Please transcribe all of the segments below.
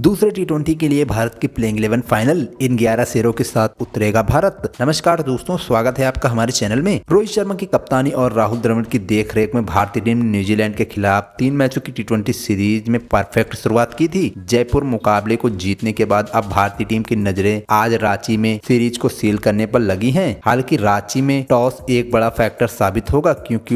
दूसरे टी20 के लिए भारत की प्लेइंग 11 फाइनल इन 11 शेरों के साथ उतरेगा भारत। नमस्कार दोस्तों, स्वागत है आपका हमारे चैनल में। रोहित शर्मा की कप्तानी और राहुल द्रविड़ की देखरेख में भारतीय टीम ने न्यूजीलैंड के खिलाफ 3 मैचों की टी20 सीरीज में परफेक्ट शुरुआत की थी। जयपुर मुकाबले को जीतने के बाद अब भारतीय टीम की नजरें आज रांची में सीरीज को सील करने पर लगी है। हालांकि रांची में टॉस एक बड़ा फैक्टर साबित होगा क्योंकि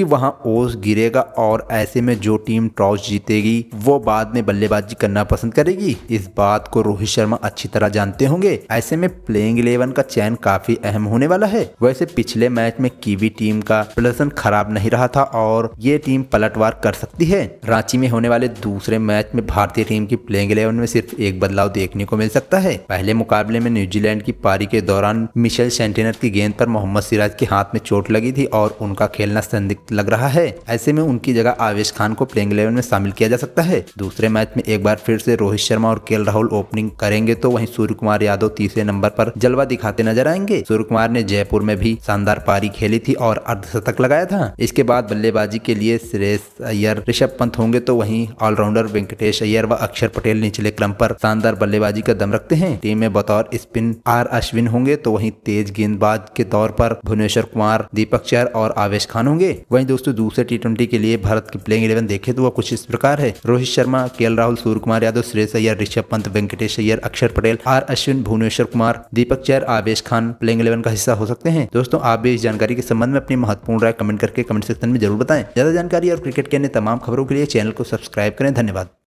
वहाँ ओस गिरेगा और ऐसे में जो टीम टॉस जीतेगी वो बाद में बल्लेबाजी करना पसंद करेगी। इस बात को रोहित शर्मा अच्छी तरह जानते होंगे। ऐसे में प्लेइंग 11 का चयन काफी अहम होने वाला है। वैसे पिछले मैच में कीवी टीम का प्रदर्शन खराब नहीं रहा था और ये टीम पलटवार कर सकती है। रांची में होने वाले दूसरे मैच में भारतीय टीम की प्लेइंग 11 में सिर्फ एक बदलाव देखने को मिल सकता है। पहले मुकाबले में न्यूजीलैंड की पारी के दौरान मिशेल सेंटेनर की गेंद पर मोहम्मद सिराज के हाथ में चोट लगी थी और उनका खेलना संदिग्ध लग रहा है। ऐसे में उनकी जगह आवेश खान को प्लेइंग 11 में शामिल किया जा सकता है। दूसरे मैच में एक बार फिर से रोहित शर्मा और केएल राहुल ओपनिंग करेंगे तो वहीं सूर्यकुमार यादव तीसरे नंबर पर जलवा दिखाते नजर आएंगे। सूर्यकुमार ने जयपुर में भी शानदार पारी खेली थी और अर्धशतक लगाया था। इसके बाद बल्लेबाजी के लिए श्रेयस अय्यर, ऋषभ पंत होंगे तो वहीं ऑलराउंडर वेंकटेश अय्यर व अक्षर पटेल निचले क्रम पर शानदार बल्लेबाजी का दम रखते हैं। टीम में बतौर स्पिन आर अश्विन होंगे तो वहीं तेज गेंदबाज के तौर पर भुवनेश्वर कुमार, दीपक चहर और आवेश खान होंगे। वहीं दोस्तों दूसरे टी20 के लिए भारत की प्लेइंग 11 देखे तो वह कुछ इस प्रकार है। रोहित शर्मा, केएल राहुल, सूर्यकुमार यादव, श्रेयस अय्यर, ऋषभ पंत, वेंकटेश अय्यर, अक्षर पटेल, आर अश्विन, भुवनेश्वर कुमार, दीपक चहर, आवेश खान प्लेइंग 11 का हिस्सा हो सकते हैं। दोस्तों आप भी इस जानकारी के संबंध में अपनी महत्वपूर्ण राय कमेंट करके कमेंट सेक्शन में जरूर बताएं। ज्यादा जानकारी और क्रिकेट के अन्य तमाम खबरों के लिए चैनल को सब्सक्राइब करें। धन्यवाद।